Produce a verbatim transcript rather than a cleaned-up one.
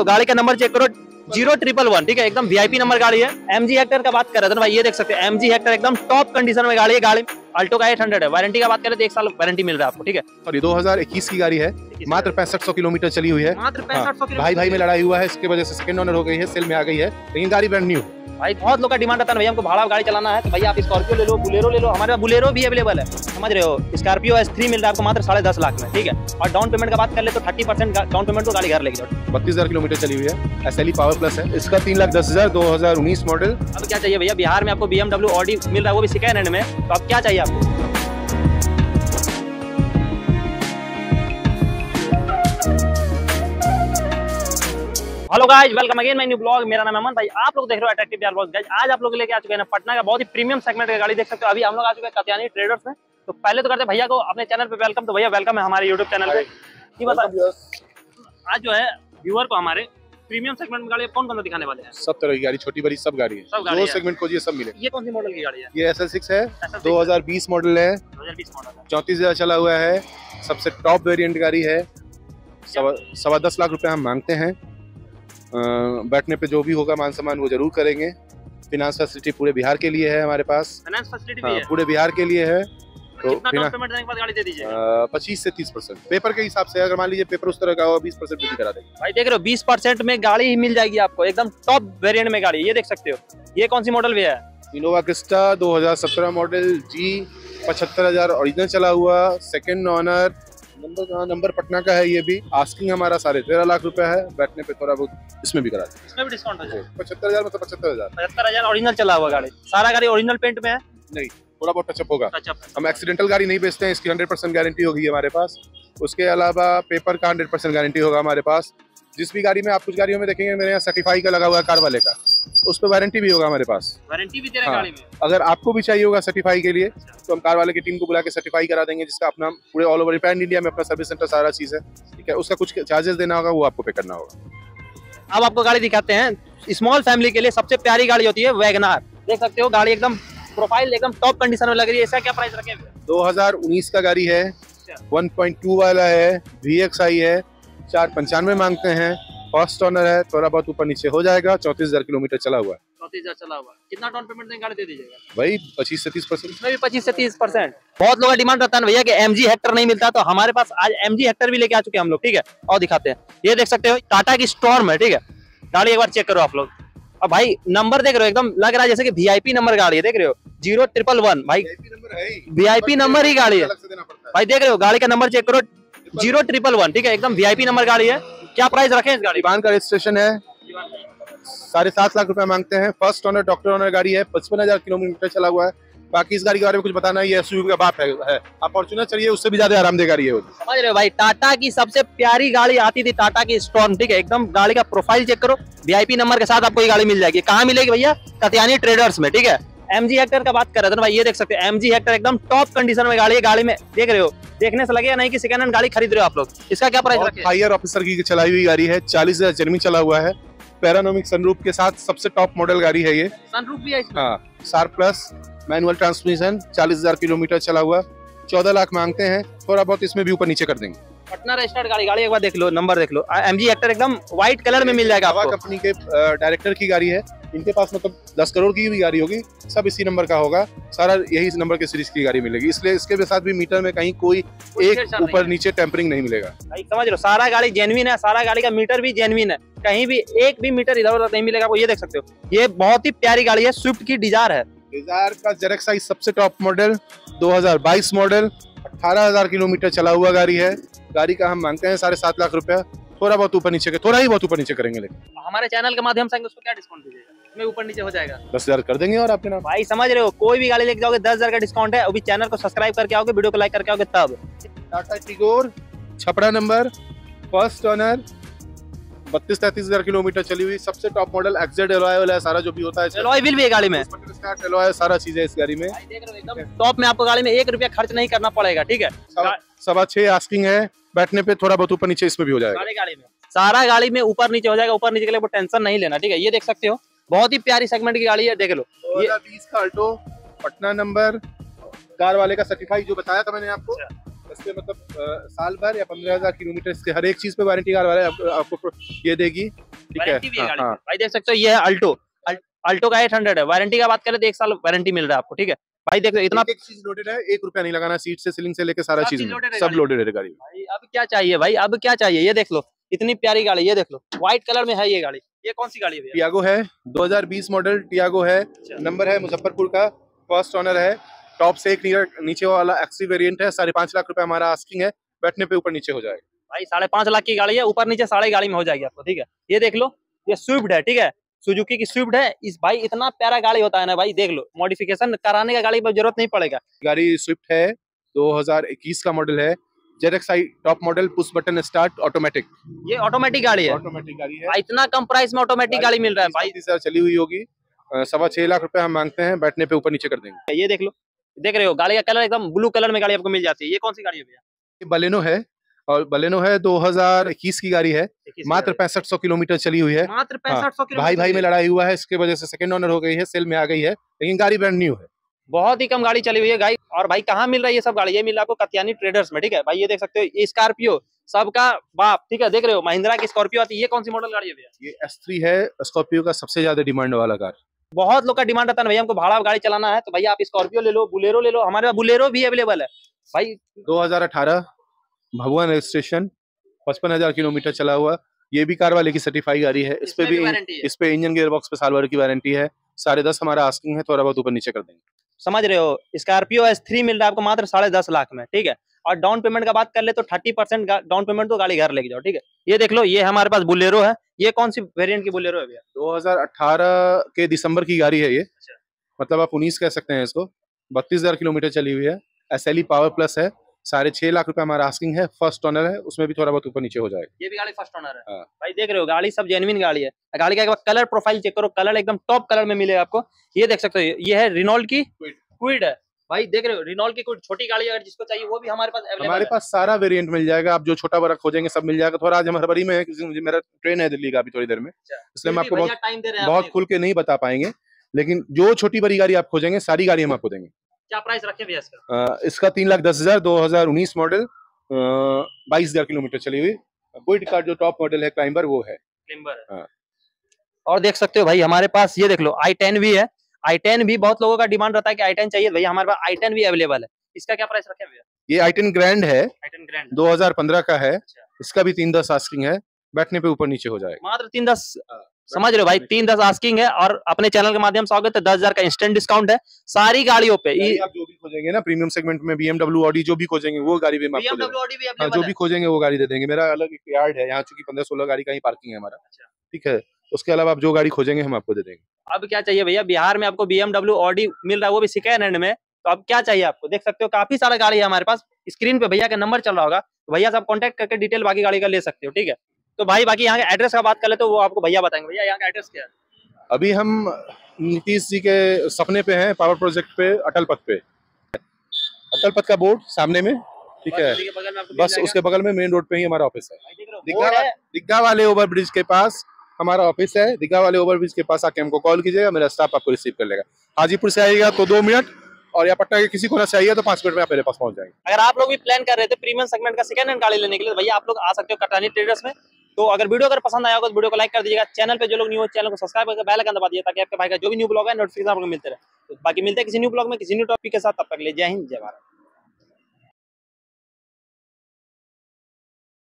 हो गाड़ी का नंबर चेक करो जीरो ट्रिपल वन। ठीक है, एकदम वीआईपी नंबर गाड़ी है। एमजी हेक्टर का बात कर रहे थे भाई, ये देख सकते हैं एमजी हेक्टर एकदम टॉप कंडीशन में गाड़ी है। गाड़ी अल्टो का एट हंड्रेड है, वारंटी का बात करें तो एक साल वारंटी मिल रहा है आपको। ठीक है, और ये दो हज़ार इक्कीस की गाड़ी है, मात्र पैंसठ सौ किलोमीटर चली हुई है। मात्र पैंसठ सौ भाई भाई में लड़ाई हुआ है, इसके वजह से सेकंड ओनर हो गई है, सेल में आ गई है, लेकिन गाड़ी ब्रांड न्यू है। भाई बहुत लोग का डिमांड रहता है भैया हमको भाड़ा गाड़ी चलाना है, तो भाई आप स्कॉर्पियो ले लो, बुलेरो ले लो, हमारे पास बुलेरो भी अवेलेबल है, समझ रहे हो। स्कॉर्पियो एस थ्री मिल रहा है आपको मात्र साढ़े दस लाख में। ठीक है, और डाउन पेमेंट का बात कर ले तो थर्टी परसेंट डाउन पेमेंट को गाड़ी घर लेके जाओ। बत्तीस हजार किलोमीटर चली हुई है, S L E power plus है, इसका तीन लाख दस हजार दो हजार उन्नीस मॉडल। अब क्या चाहिए भैया, बिहार में आपको बीएमडब्ल्यू ऑडी मिल रहा है, वो भी सेकेंड हैंड में, तो अब क्या चाहिए आपको। Hello guys, welcome again my new blog. मेरा नाम अमन भाई, आप लोग देख रहे हो अट्रैक्टिव बिहार ब्लॉग। गाइस आज आप लोग लेके आ चुके हैं ना पटना का बहुत ही प्रीमियम सेगमेंट का गाड़ी, देख सकते हो। अभी हम लोग आ चुके हैं कात्यायनी ट्रेडर्स में। तो पहले तो करते हैं भैया को अपने चैनल पे वेलकम। तो भैया वेलकम है हमारे यूट्यूब चैनल पे। जी बताओ, आज जो है व्यूअर को हमारे प्रीमियम सेगमेंट में गाड़ी कौन कौन सा दिखाने वाले हैं? सब तरह की गाड़ी, छोटी बड़ी सब गाड़ी है, दो सेगमेंट को सब मिले। ये कौन सी मॉडल की गाड़ी है? ये एस एल सिक्स है, दो हजार बीस मॉडल है, चौंतीस हजार चला हुआ है, सबसे टॉप वेरियंट गाड़ी है। सवा दस लाख रुपए हम मांगते हैं, बैठने पे जो भी होगा मान सम्मान वो जरूर करेंगे। फिनांस फैसिलिटी पूरे बिहार के लिए है हमारे पास, फाइनेंस फैसिलिटी भी है पूरे बिहार के लिए है। तो डाउन पेमेंट देने के बाद गाड़ी दे दीजिए पच्चीस से तीस परसेंट पेपर के हिसाब से। अगर मान लीजिए पेपर उस तरह का हो, बीस परसेंट भी करा देंगे भाई। देख रहे हो, बीस परसेंट में गाड़ी ही मिल जाएगी आपको, एकदम टॉप वेरिएंट में गाड़ी। ये देख सकते हो, ये कौन सी मॉडल भी है? इनोवा क्रिस्टा दो हज़ार सत्रह मॉडल जी, पचहत्तर हजार ओरिजिनल चला हुआ, second owner, number number Patna का है। ये भी आस्किंग हमारा साढ़े तेरह लाख रुपए है, बैठने पे थोड़ा बहुत इसमें भी करा देंगे, इसमें भी डिस्काउंट हो जाएगा। पचहत्तर हजार मतलब पचहत्तर हजार पचहत्तर हजार ओरिजिनल चला हुआ गाड़ी। सारा गाड़ी ओरिजिनल पेंट में है, नहीं थोड़ा बहुत टचअप होगा। हम एक्सीडेंटल गाड़ी नहीं बेचते हैं, इसकी हंड्रेड परसेंट गारंटी होगी हमारे पास। उसके अलावा पेपर का हंड्रेड परसेंट गारंटी होगा हमारे पास। जिस भी गाड़ी में आप कुछ गाड़ियों में देखेंगे मेरे यहाँ सर्टिफाई का लगा हुआ है कार वाले का, उस पर वारंटी भी होगा हमारे पास, वारंटी भी दे रहे हैं गाड़ी में। अगर आपको भी चाहिए होगा सर्टिफाई के लिए, तो हम कार वाले की टीम को बुला के सर्टिफाई करा देंगे, जिसका अपना पूरे ऑल ओवर पैन इंडिया में अपना सर्विस सेंटर सारा चीज़ है। ठीक है, उसका कुछ चार्जेस देना होगा, वो आपको पे करना होगा। अब आपको गाड़ी दिखाते हैं स्मॉल फैमिली के लिए सबसे प्यारी गाड़ी होती है वैगनार। देख सकते हो गाड़ी एकदम प्रोफाइल एकदम टॉप कंडीशन में लग रही है। इसका क्या प्राइस रखें? दो हजार उन्नीस का गाड़ी है, वन पॉइंट टू वाला है, वी एक्स आई है, चार पंचानवे मांगते हैं, फर्स्ट ऑनर है, थोड़ा बहुत ऊपर नीचे हो जाएगा। चौंतीस हजार किलोमीटर चला हुआ है, चौंतीस हजार चला हुआ। कितना डाउन पेमेंट देंगे गाड़ी दे दीजिएगा? भाई पच्चीस से तीस परसेंट, इसमें भी पच्चीस से तीस परसेंट। बहुत लोग का डिमांड रहता है भैया कि एमजी हेक्टर नहीं मिलता, तो हमारे पास आज एमजी हेक्टर भी लेके आ चुके हैं हम लोग। ठीक है, और दिखाते हैं, ये देख सकते हो टाटा की स्टॉर्म है। ठीक है, गाड़ी एक बार चेक करो आप लोग। अब भाई नंबर देख रहे हो, एकदम लग रहा है जैसे कि वीआईपी नंबर गाड़ी है, देख रहे हो जीरो ट्रिपल वन। भाई वीआईपी नंबर ही गाड़ी है भाई, देख रहे हो गाड़ी का नंबर चेक करो जीरो ट्रिपल वन। ठीक है, एकदम वीआईपी नंबर गाड़ी है। क्या प्राइस रखें इस गाड़ी? बान का रजिस्ट्रेशन है, साढ़े सात लाख रुपए मांगते हैं, फर्स्ट ऑनर डॉक्टर ऑनर गाड़ी है, पचपन हजार किलोमीटर चला हुआ है। बाकी इस गाड़ी के बारे में कुछ बताना, ये एसयूवी का बाप है, आप फॉर्च्यूनर चलिए उससे भी ज्यादा आरामदेह गाड़ी है, समझ रहे हो भाई। टाटा की सबसे प्यारी गाड़ी आती थी टाटा की स्टॉर्म। ठीक है, एकदम गाड़ी का प्रोफाइल चेक करो, वीआईपी नंबर के साथ आपको ये गाड़ी मिल जाएगी। कहाँ मिलेगी भैया? कात्यायनी ट्रेडर्स में। ठीक है, एमजी हेक्टर का बात कर रहे थे भाई, ये देख सकते हैं एमजी हेक्टर एकदम टॉप कंडीशन में गाड़ी है। गाड़ी में देख रहे हो, देखने से लगेगा नहीं कि सेकंड हैंड गाड़ी खरीद रहे हो आप लोग। इसका क्या प्राइस रखें? हायर ऑफिसर की चलाई हुई गाड़ी है, चालीस हजार जर्मी चला हुआ है, पैरानोमिक सनरूफ के साथ सबसे टॉप मॉडल गाड़ी है। ये सनरूफ भी है इसमें, हां सार प्लस, मैनुअल ट्रांसमिशन, चालीस हजार किलोमीटर चला हुआ, चौदह लाख मांगते हैं, थोड़ा बहुत इसमें भी ऊपर नीचे कर देंगे। पटना रजिस्टर्ड गाड़ी, गाड़ी एक बार देख लो, नंबर देख लो, एमजी हेक्टर एकदम व्हाइट कलर में मिल जाएगा आपको। कंपनी के डायरेक्टर की गाड़ी है, इनके पास मतलब दस करोड़ की भी गाड़ी होगी, सब इसी नंबर का होगा, सारा यही इस नंबर के सीरीज की गाड़ी मिलेगी, इसलिए इसके साथ भी मीटर में कहीं कोई एक ऊपर नीचे टेम्परिंग नहीं मिलेगा भाई, समझ लो। सारा गाड़ी जेन्युइन है, सारा गाड़ी का मीटर भी जेन्युइन है, कहीं भी एक भी मीटर इधर उधर नहीं मिलेगा आपको। ये देख सकते हो, ये बहुत ही प्यारी गाड़ी है, स्विफ्ट की डिजायर है, डिजायर का जेरेक्स साइज सबसे टॉप मॉडल, दो हजार बाईस मॉडल, अठारह हजार किलोमीटर चला हुआ गाड़ी है। गाड़ी का हम मांगते हैं साढ़े सात लाख रुपया, थोड़ा बहुत ऊपर नीचे, थोड़ा ही बहुत ऊपर नीचे करेंगे, लेकिन हमारे चैनल के माध्यम से उसको क्या डिस्काउंट दीजिएगा? इसमें ऊपर नीचे हो जाएगा, दस हजार कर देंगे। और आपके नाम भाई, समझ रहे हो, कोई भी गाड़ी लेके जाओगे दस हजार का डिस्काउंट है। अभी चैनल को सब्सक्राइब करके आओगे, वीडियो को लाइक करके आओगे तब। Tata Tigor Chhapra number, first owner, बत्तीस तैतीस हजार किलोमीटर चली हुई, सबसे टॉप मॉडल, एक्जेड एलॉय वाला है, सारा जो भी होता है एलॉय व्हील भी है गाड़ी में, सारा चीज है इस गाड़ी में, टॉप में। आपको गाड़ी में एक रुपया खर्च नहीं करना पड़ेगा। ठीक है, सवा छह आस्किंग है, बैठने पे थोड़ा बहुत ऊपर नीचे इसमें भी हो जाएगा, सारी गाड़ी में, सारा गाड़ी में ऊपर नीचे हो जाएगा, ऊपर नीचे के लिए टेंशन नहीं लेना। ठीक है, ये देख सकते हो बहुत ही प्यारी सेगमेंट की गाड़ी है, देख लो। ये बीस का अल्टो पटना नंबर, कार वाले का सर्टिफाई जो बताया था मैंने आपको, इसमें मतलब साल भर या पंद्रह हजार किलोमीटर इसके हर एक चीज पे वारंटी कार वाले आपको ये देगी। वारंटी भी है गाड़ी में भाई, देख सकते हो ये है अल्टो, अल्टो का एट हंड्रेड है, वारंटी का बात करें तो एक साल वारंटी मिल रहा है आपको, ठीक है भाई। देखो इतना चीज लोडेड है, एक रुपया नहीं लगाना, सीट से सीलिंग से लेकर सारा चीज सब लोडेड है गाड़ी भाई। अब क्या चाहिए भाई, अब क्या चाहिए, ये देख लो इतनी प्यारी गाड़ी, ये देख लो व्हाइट कलर में है ये गाड़ी। ये कौन सी गाड़ी है? टियागो है, दो हज़ार बीस मॉडल टियागो है, नंबर है मुजफ्फरपुर का, फर्स्ट ऑनर है, टॉप से एक नीचे वाला एक्सी वेरिएंट है, साढ़े पांच लाख रुपए हमारा आस्किंग है, बैठने पे ऊपर नीचे हो जाएगा भाई, साढ़े पांच लाख की गाड़ी है, ऊपर नीचे साढ़े गाड़ी में हो जाएगी आपको, ठीक है। ये देख लो ये स्विफ्ट है, ठीक है, सुजुकी की स्विफ्ट है इस भाई, इतना प्यारा गाड़ी होता है ना भाई, देख लो मॉडिफिकेशन कराने का गाड़ी पर जरूरत नहीं पड़ेगा। गाड़ी स्विफ्ट है, दो हज़ार इक्कीस का मॉडल है, Z X I top model, push button start automatic, ये ऑटोमेटिक गाड़ी है, ऑटोमेटिक गाड़ी है, इतना कम प्राइस में ऑटोमेटिक गाड़ी मिल रहा है भाई, सर चली हुई होगी, सवा छह लाख रुपए हम मांगते हैं, बैठने पे ऊपर नीचे कर देंगे। ये देख लो, देख रहे हो गाड़ी का कलर एकदम ब्लू कलर में गाड़ी आपको मिल जाती है। ये कौन सी गाड़ी है भैया? बलेनो है, और बलेनो है दो हज़ार इक्कीस की गाड़ी है, मात्र पैंसठ सौ किलोमीटर चली हुई है, मात्र पैंसठ सौ किलोमीटर। भाई भाई में लड़ाई हुआ है, इसके वजह से सेकंड ओनर हो गई है, सेल में आ गई है, लेकिन गाड़ी ब्रांड न्यू है, बहुत ही कम गाड़ी चली हुई है गाड़ी। और भाई कहाँ मिल रही है सब गाड़ी? ये मिल रहा है आपको कात्यायनी ट्रेडर्स में, ठीक है भाई। ये देख सकते हो स्कॉर्पियो सबका बाप, ठीक है, देख रहे हो महिंद्रा की स्कॉर्पियो आती है। ये कौन सी मॉडल गाड़ी है भैया? ये एस थ्री है, स्कॉर्पियो का सबसे ज्यादा डिमांड वाला कार, बहुत लोग का डिमांड रहता है भैया, हमको भाड़ा गाड़ी चलाना है तो भैया आप स्कॉर्पियो ले लो, बुलेरो ले लो, हमारे पास बुलेरो भी अवेलेबल है भाई। दो हज़ार अठारह भगवान रजिस्ट्रेशन, पचपन हजार किलोमीटर चला हुआ, ये भी कार वाले की सर्टिफाई गाड़ी है, इस पे भी, भी इस पे इंजन गियरबॉक्स पे साल भर की वारंटी है, साढ़े दस हमारा आस्किंग है, थोड़ा बहुत ऊपर नीचे कर देंगे, समझ रहे हो। स्कॉर्पियो एस थ्री मिल रहा है आपको मात्र साढ़े दस लाख में, ठीक है, और डाउन पेमेंट का बात कर ले तो थर्टी परसेंट डाउन पेमेंट तो गाड़ी घर लेके जाओ, ठीक है। ये देख लो ये हमारे पास बुलेरो है, ये कौन सी वेरिएंट की बुलेरो है भैया? दो हजार अठारह के दिसंबर की गाड़ी है ये, मतलब आप उन्नीस कह सकते हैं इसको, बत्तीस हजार किलोमीटर चली हुई है, S L E power plus है, साढ़े छह लाख रुपए हमारा आस्किंग है, फर्स्ट ऑनर है, उसमें भी थोड़ा बहुत ऊपर नीचे हो जाएगा। ये भी गाड़ी फर्स्ट ऑनर है भाई, देख रहे हो गाड़ी सब जेन्युइन गाड़ी है। गाड़ी का एक बार कलर प्रोफाइल चेक करो, कलर एकदम टॉप कलर में मिलेगा आपको। ये देख सकते हो ये है रिनॉल्ट की क्विड है भाई, देख रहे हो रिनॉल्ट की क्विड, छोटी गाड़ी अगर जिसको चाहिए वो भी हमारे पास अवेलेबल है, हमारे पास सारा वेरिएंट मिल जाएगा, आप जो छोटा बड़ा खोजेंगे सब मिल जाएगा। थोड़ा आज हम हड़बड़ी में है, मुझे मेरा ट्रेन है दिल्ली का अभी थोड़ी देर में, इसलिए हम आपको बहुत बहुत खुल के नहीं बता पाएंगे, लेकिन जो छोटी बड़ी गाड़ी आप खोजेंगे सारी गाड़ी हम आपको देंगे। क्या प्राइस रखे भैया इसका? आ, इसका तीन लाख दस हजार, दो हजार उन्नीस मॉडल, बाईस हजार किलोमीटर चली हुई, क्विड का जो टॉप मॉडल है क्लाइंबर वो है, है। और देख सकते हो भाई हमारे पास ये देख लो आई टेन भी है, आई टेन भी बहुत लोगों का डिमांड रहता है कि आई टेन चाहिए, भैया हमारे पास आई टेन भी अवेलेबल है। इसका क्या प्राइस रखे भैया? ये आई टेन ग्रैंड है, दो हजार पंद्रह का है, इसका भी तीन दस आस्किंग है, बैठने पे ऊपर नीचे हो जाएगा, मात्र तीन दस, समझ रहे हो भाई, तीन दस आस्किंग है। और अपने चैनल के माध्यम से आओगे तो दस हजार का इंस्टेंट डिस्काउंट है सारी गाड़ियों पे। आप जो भी खोजेंगे ना प्रीमियम सेगमेंट में, बीएमडब्ल्यू ऑडी जो भी खोजेंगे वो गाड़ी भी, जो भी खोजेंगे वो गाड़ी दे देंगे। मेरा अलग एक यार्ड है यहाँ, चूंकि पंद्रह सोलह गाड़ी का ही पार्किंग है हमारा, ठीक है, उसके अलावा आप जो गाड़ी खोजेंगे हम आपको दे देंगे। अब क्या चाहिए भैया? बिहार में आपको बीएमडब्ल्यू ऑडी मिल रहा है, वो भी सेकेंड हैंड में, तो अब क्या चाहिए आपको? देख सकते हो काफी सारा गाड़ी है हमारे पास, स्क्रीन पे भैया का नंबर चल रहा होगा, भैया से आप कॉन्टेक्ट करके डिटेल बाकी गाड़ी का ले सकते हो, ठीक है। तो भाई बाकी यहाँ के एड्रेस का बात कर ले तो वो आपको भैया बताएंगे। भैया यहाँ का एड्रेस क्या है? अभी हम नीतीश जी के सपने पे हैं, पावर प्रोजेक्ट पे, अटल पथ पे, अटल पथ का बोर्ड सामने में, ठीक है, बस उसके बगल में मेन रोड पे ही हमारा ऑफिस है, दिग्घा दिग्घा वाले ओवर ब्रिज के पास हमारा ऑफिस है, दिग्घा वाले ओवर ब्रिज के पास आके हमको कॉल कीजिएगा, मेरा स्टाफ आपको रिसीव कर लेगा। हाजीपुर से आइएगा तो दो मिनट और या पटना के किसी को ना चाहिए तो पांच मिनट में आप मेरे पास पहुंच जाएंगे। अगर आप लोग भी प्लान कर रहे थे प्रीमियम सेगमेंट का सेकंड हैंड गाड़ी लेने के लिए, भैया आप लोग आ सकते हो कात्यायनी ट्रेडर्स में। तो अगर वीडियो अगर पसंद आया होगा तो वीडियो को लाइक कर दीजिएगा, चैनल पे जो लोग न्यू हो चैनल को सब्सक्राइब करके बेल आइकन दबा दिया ताकि आपके भाई का जो भी न्यू ब्लॉग है नोटिफिकेशन आपको मिलते रहे। तो बाकी मिलते हैं किसी न्यू ब्लॉग में किसी न्यू टॉपिक के साथ, तब तक के लिए जय हिंद जय भारत।